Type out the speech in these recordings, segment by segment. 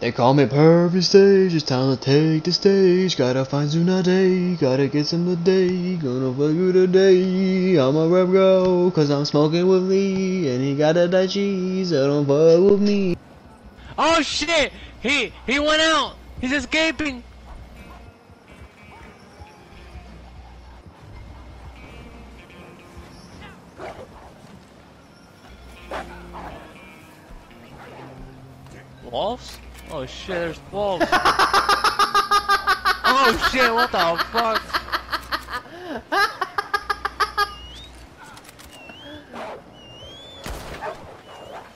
They call me perfect stage, it's time to take the stage. Gotta find Tsunade, gotta get some today. Gonna fuck you today, I'm a rap girl, cause I'm smoking with Lee. And he got a daichi, so don't fuck with me. Oh shit, he went out, he's escaping. Wolves? Oh shit, there's wolves. Oh shit, what the fuck?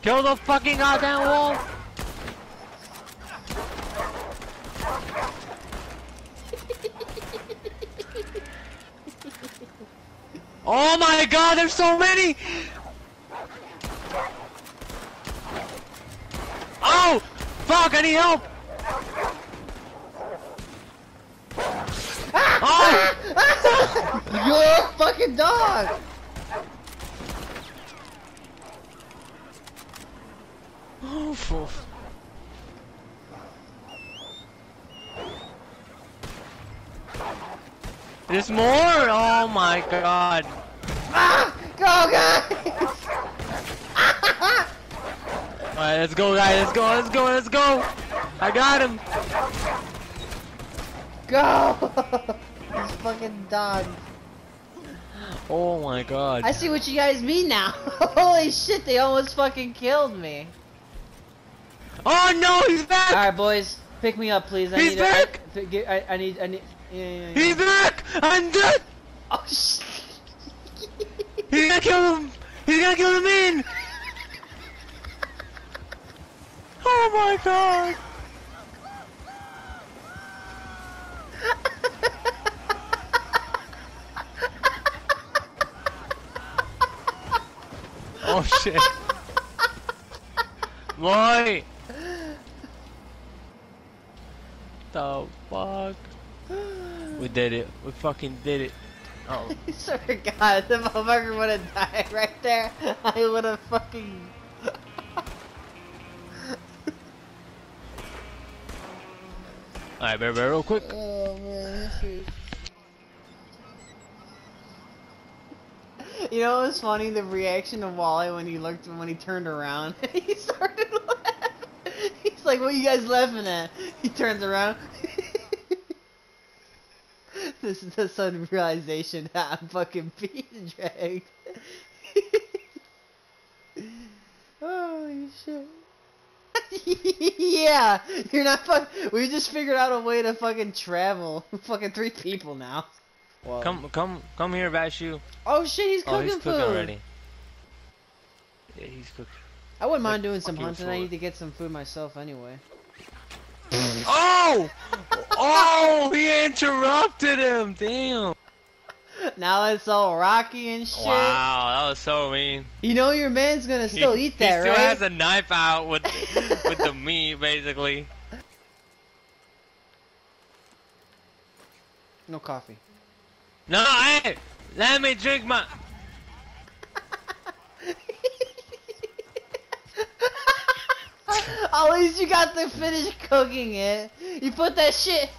Kill the fucking goddamn wolf! Oh my god, there's so many! Oh! Fuck, I need help! Oh! You're a fucking dog! Oh, fuck. There's more? Oh my god. Ah! Go, guys! Alright, let's go guys, let's go! I got him! Go! He's fucking done. Oh my god. I see what you guys mean now. Holy shit, they almost fucking killed me. Oh no, he's back! Alright boys, pick me up please. I need... Yeah. He's back! I'm dead! Oh shit! He's gonna kill him! He's gonna kill the man! Oh my god! Oh shit! Why? The fuck? We did it. We fucking did it. Oh. I swear to god, the motherfucker would have died right there. I would have fucking. Alright, bear real quick. Oh man, shoot. You know what was funny? The reaction of Wally when he turned around and he started laughing. He's like, what are you guys laughing at? He turns around. This is the sudden realization that I'm fucking being dragged. Holy shit. Yeah, you're not fucking. We just figured out a way to fucking travel. Fucking three people now. Whoa. Come here, Vashu. Oh shit, he's cooking food. Cooking already. Yeah, he's cooking. I wouldn't mind doing some hunting. I need to get some food myself anyway. Oh! Oh! He interrupted him. Damn. Now it's all rocky and shit. Wow, that was so mean. You know your man's gonna still eat that, right? He still has a knife out with with the meat, basically. No coffee. No, hey! Let me drink my... At least you got to finish cooking it. You put that shit...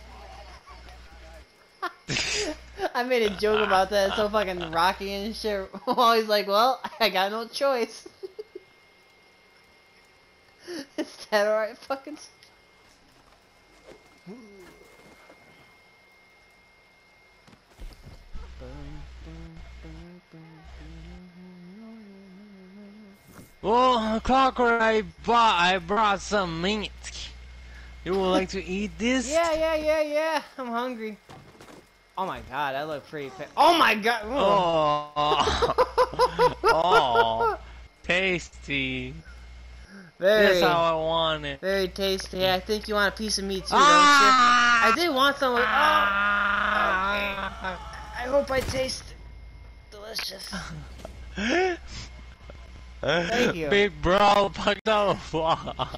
I made a joke about that, it's so fucking rocky and shit. Wally's like, well, I got no choice. Is that alright, fucking? Well, Clockwork, I brought some meat. You would like to eat this? Yeah. I'm hungry. Oh my god, I look pretty. Oh my god! Oh, oh, tasty. Very. That's how I want it. Very tasty. Yeah, I think you want a piece of meat too, don't you? I did want some. Like, oh, okay. I hope I taste delicious. Thank you, big bro. Fuck the fuck.